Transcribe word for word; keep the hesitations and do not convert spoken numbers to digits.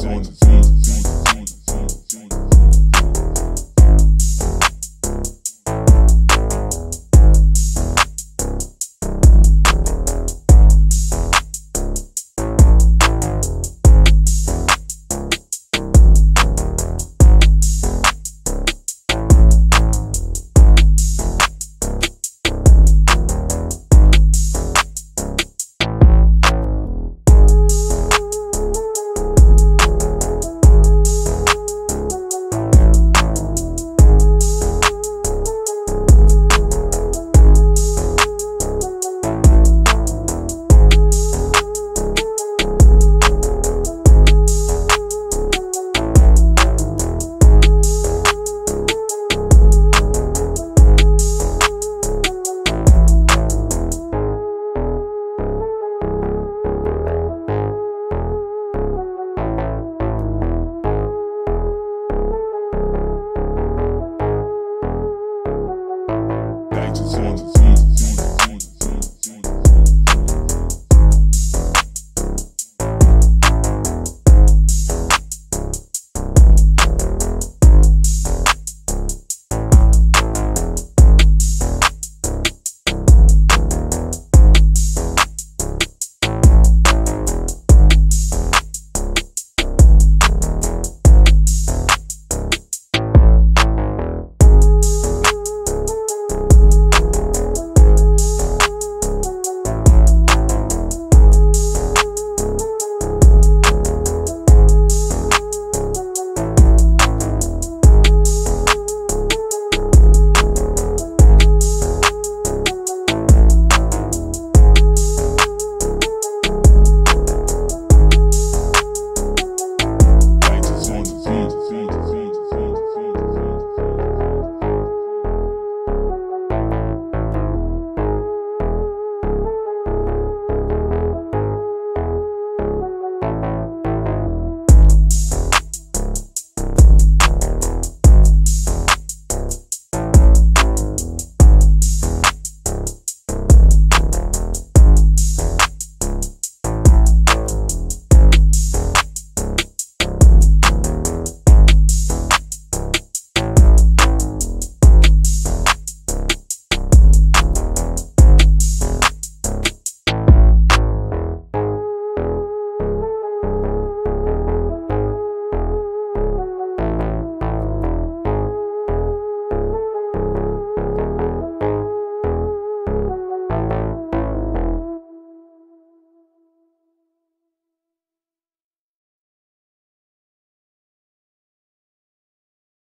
Join the beat.